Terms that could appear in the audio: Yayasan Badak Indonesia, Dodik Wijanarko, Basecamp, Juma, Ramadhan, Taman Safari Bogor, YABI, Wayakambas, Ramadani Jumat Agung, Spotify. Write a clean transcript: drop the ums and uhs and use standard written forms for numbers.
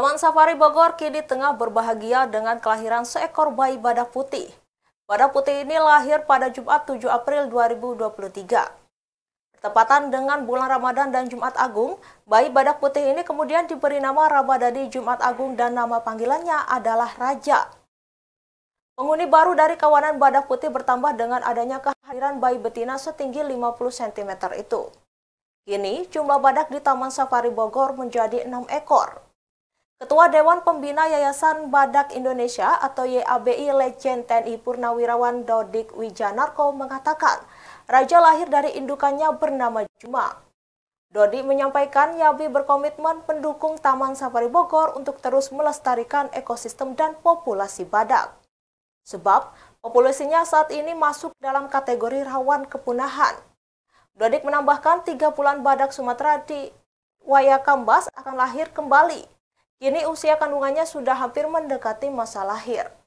Taman Safari Bogor kini tengah berbahagia dengan kelahiran seekor bayi badak putih. Badak putih ini lahir pada Jumat 7 April 2023. Bertepatan dengan bulan Ramadan dan Jumat Agung, bayi badak putih ini kemudian diberi nama Ramadani Jumat Agung dan nama panggilannya adalah Raja. Penghuni baru dari kawanan badak putih bertambah dengan adanya kehadiran bayi betina setinggi 50 cm itu. Kini, jumlah badak di Taman Safari Bogor menjadi 6 ekor. Ketua Dewan Pembina Yayasan Badak Indonesia atau YABI Legend TNI Purnawirawan Dodik Wijanarko mengatakan, Raja lahir dari indukannya bernama Juma. Dodik menyampaikan YABI berkomitmen mendukung Taman Safari Bogor untuk terus melestarikan ekosistem dan populasi badak. Sebab populasinya saat ini masuk dalam kategori rawan kepunahan. Dodik menambahkan 3 bulan badak Sumatera di Wayakambas akan lahir kembali. Kini usia kandungannya sudah hampir mendekati masa lahir.